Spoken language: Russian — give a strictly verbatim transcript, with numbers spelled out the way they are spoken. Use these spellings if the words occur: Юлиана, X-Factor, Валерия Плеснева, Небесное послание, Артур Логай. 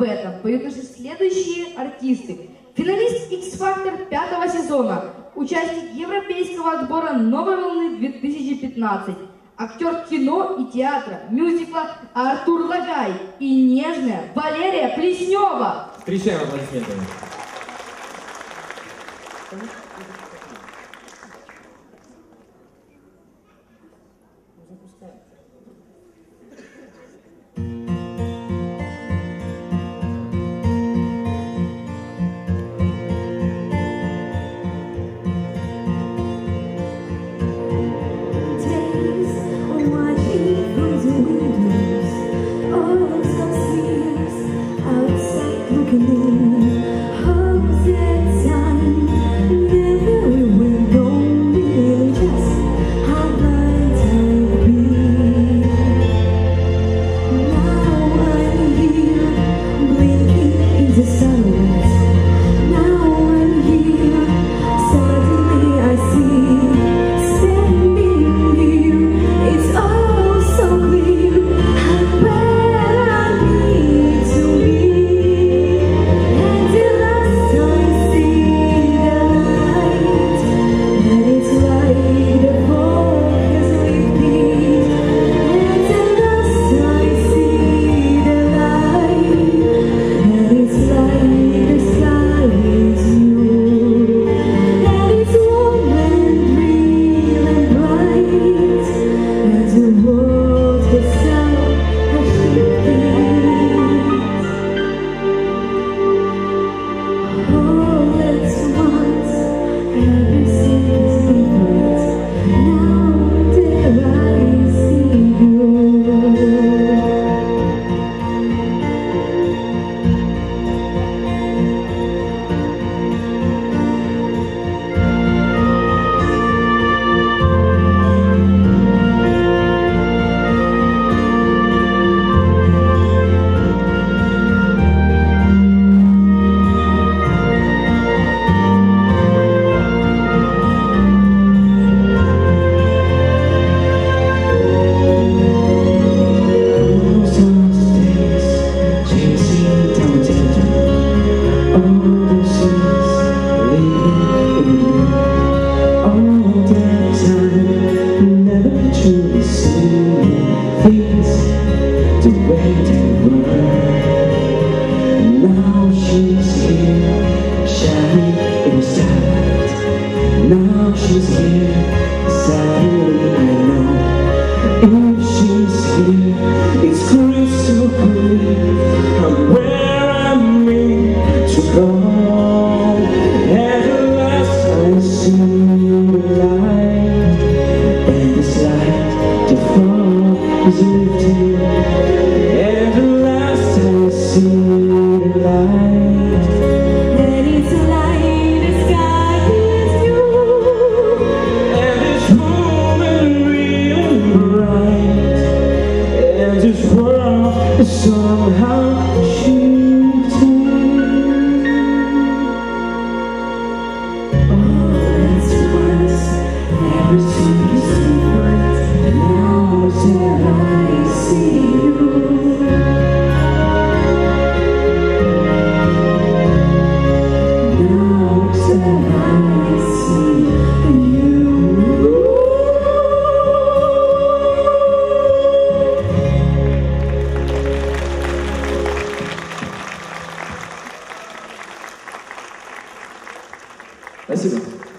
об этом поют наши следующие артисты. Финалист X-Factor пятого сезона, участник европейского отбора «Новой волны» две тысячи пятнадцать, актер кино и театра, мюзикла Артур Логай и нежная Валерия Плеснева. Встречаем аплодисментами. Спасибо.